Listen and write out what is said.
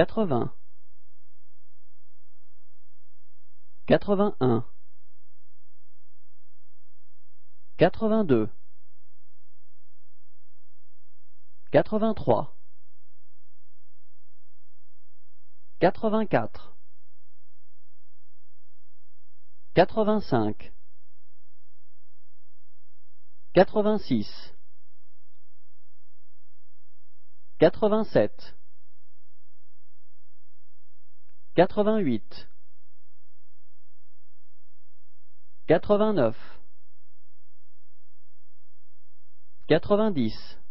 80, 81, 82, 83, 84, 85, 86, 87, 88, 89, 90,